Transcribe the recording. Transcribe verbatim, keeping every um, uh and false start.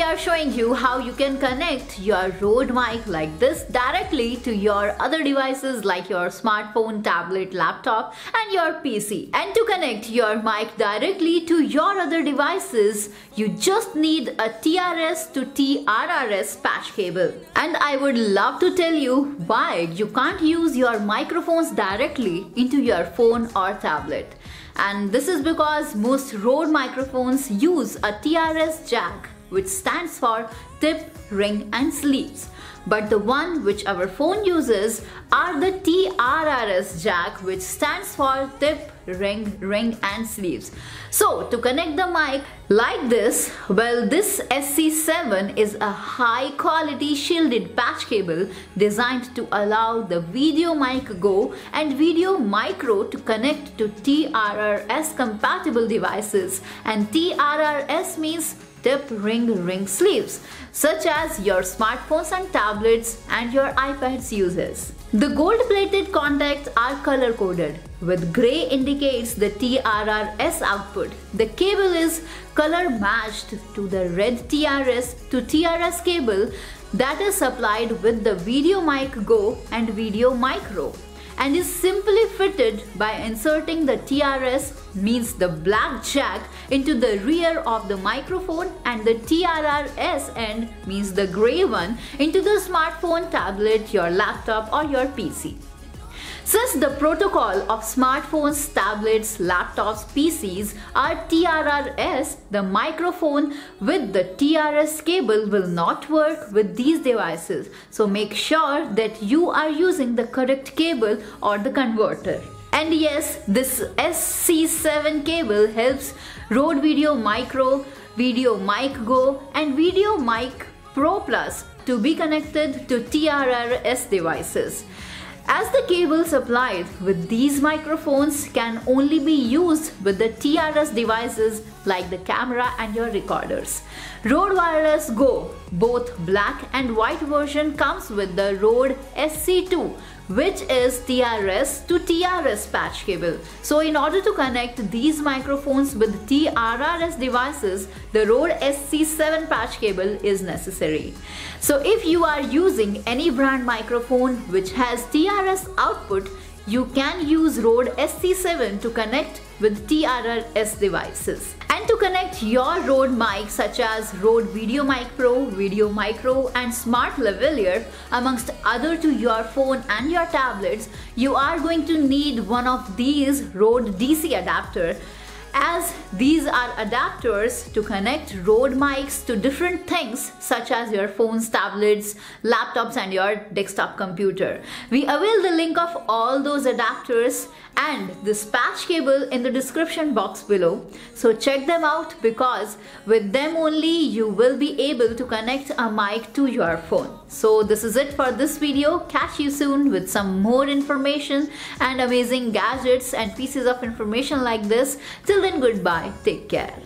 we are showing you how you can connect your Rode mic like this directly to your other devices like your smartphone, tablet, laptop and your P C. And to connect your mic directly to your other devices, you just need a T R S to T R R S patch cable. And I would love to tell you why you can't use your microphones directly into your phone or tablet. And this is because most Rode microphones use a T R S jack, which stands for tip, ring and sleeves. But the one which our phone uses are the T R R S jack, which stands for tip, ring, ring and sleeves. So to connect the mic like this, well, this S C seven is a high quality shielded patch cable designed to allow the VideoMic Go and VideoMicro to connect to T R R S compatible devices, and T R R S means tip, ring, ring sleeves, such as your smartphones and tablets and your iPads uses. The gold-plated contacts are color-coded, with gray indicates the T R R S output. The cable is color-matched to the red T R S to T R S cable that is supplied with the VideoMic Go and VideoMicro, and is simply fitted by inserting the T R S, means the black jack, into the rear of the microphone, and the T R R S end, means the grey one, into the smartphone, tablet, your laptop or your P C. Since the protocol of smartphones, tablets, laptops, P Cs are T R R S, the microphone with the T R S cable will not work with these devices. So make sure that you are using the correct cable or the converter. And yes, this S C seven cable helps Rode VideoMicro, VideoMic Go and VideoMic Pro+ to be connected to T R R S devices. As the cable supplied with these microphones can only be used with the T R S devices like the camera and your recorders. Rode Wireless Go, both black and white version, comes with the Rode S C two, which is T R S to T R S patch cable. So in order to connect these microphones with T R R S devices, the Rode S C seven patch cable is necessary. So if you are using any brand microphone which has T R S output, you can use Rode S C seven to connect with T R R S devices. And to connect your Rode mic such as Rode VideoMic Pro, VideoMicro and Smart Lavalier amongst other to your phone and your tablets, you are going to need one of these Rode D C adapter, as these are adapters to connect Rode mics to different things such as your phones, tablets, laptops and your desktop computer. We avail the link of all those adapters and this patch cable in the description box below. So check them out, because with them only you will be able to connect a mic to your phone. So this is it for this video. Catch you soon with some more information and amazing gadgets and pieces of information like this. Till then, goodbye. Take care.